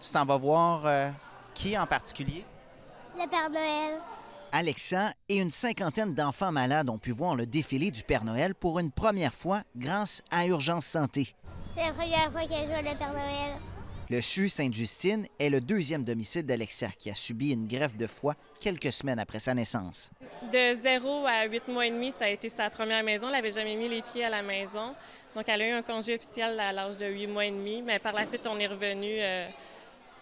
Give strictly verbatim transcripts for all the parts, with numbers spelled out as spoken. Tu t'en vas voir euh, qui en particulier? Le Père Noël. Alexa et une cinquantaine d'enfants malades ont pu voir le défilé du Père Noël pour une première fois grâce à Urgence Santé. C'est la première fois qu'elle joue le Père Noël. Le C H U Sainte-Justine est le deuxième domicile d'Alexa, qui a subi une greffe de foie quelques semaines après sa naissance. De zéro à huit mois et demi, ça a été sa première maison. Elle n'avait jamais mis les pieds à la maison. Donc, elle a eu un congé officiel à l'âge de huit mois et demi. Mais par la suite, on est revenu euh,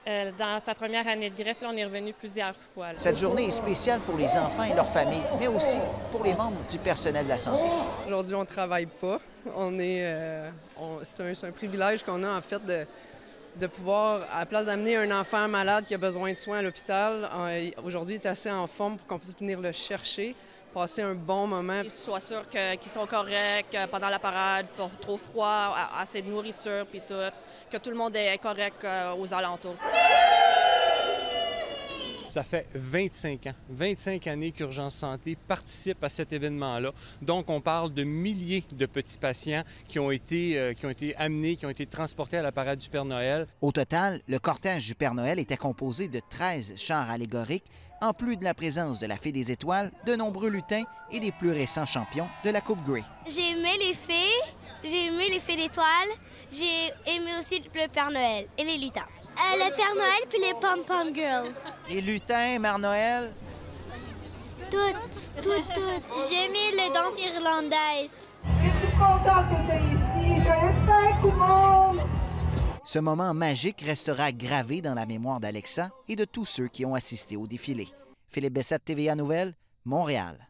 euh, dans sa première année de greffe. Là, on est revenu plusieurs fois. Là. Cette journée est spéciale pour les enfants et leurs familles, mais aussi pour les membres du personnel de la santé. Aujourd'hui, on ne travaille pas. On est, euh, on, c'est un, c'est un privilège qu'on a, en fait, de... de pouvoir, à la place d'amener un enfant malade qui a besoin de soins à l'hôpital, aujourd'hui il est assez en forme pour qu'on puisse venir le chercher, passer un bon moment. Qu'ils soient sûrs que, qu'ils sont corrects pendant la parade, pas trop froid, assez de nourriture, puis tout, que tout le monde est correct aux alentours. Ça fait vingt-cinq ans, vingt-cinq années qu'Urgence Santé participe à cet événement-là. Donc, on parle de milliers de petits patients qui ont été, euh, qui ont été amenés, qui ont été transportés à la parade du Père Noël. Au total, le cortège du Père Noël était composé de treize chars allégoriques, en plus de la présence de la Fée des étoiles, de nombreux lutins et des plus récents champions de la Coupe Grey. J'ai aimé les fées, j'ai aimé les fées d'étoiles, j'ai aimé aussi le Père Noël et les lutins. Euh, le Père Noël puis les pom-pom girls. Les lutins, Mère Noël? Toutes, toutes, toutes. J'ai mis les danses irlandaises. Je suis contente que c'est ici. J'espère tout le monde. Ce moment magique restera gravé dans la mémoire d'Alexa et de tous ceux qui ont assisté au défilé. Philippe Bessette, T V A Nouvelles, Montréal.